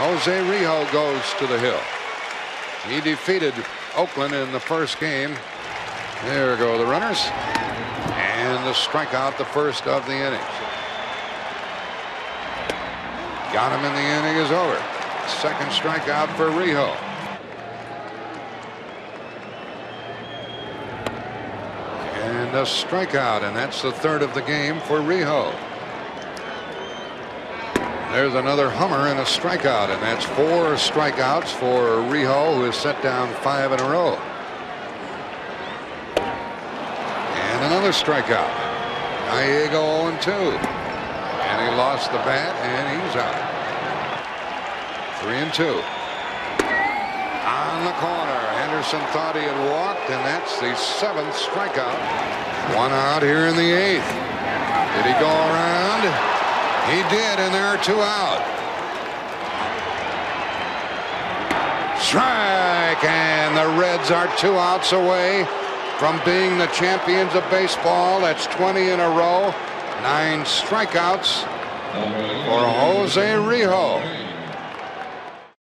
José Rijo goes to the hill. He defeated Oakland in the first game. There go the runners. And the strikeout, the first of the inning. Got him in the inning is over. Second strikeout for Rijo. And a strikeout, and that's the third of the game for Rijo. There's another hummer and a strikeout, and that's four strikeouts for Rijo, who has set down five in a row. And another strikeout. Gallego 0-2. And he lost the bat, and he's out. 3-2. On the corner, Henderson thought he had walked, and that's the seventh strikeout. One out here in the eighth. Did he go around? He did, and there are two out. Strike, and the Reds are two outs away from being the champions of baseball. That's 20 in a row, 9 strikeouts for José Rijo.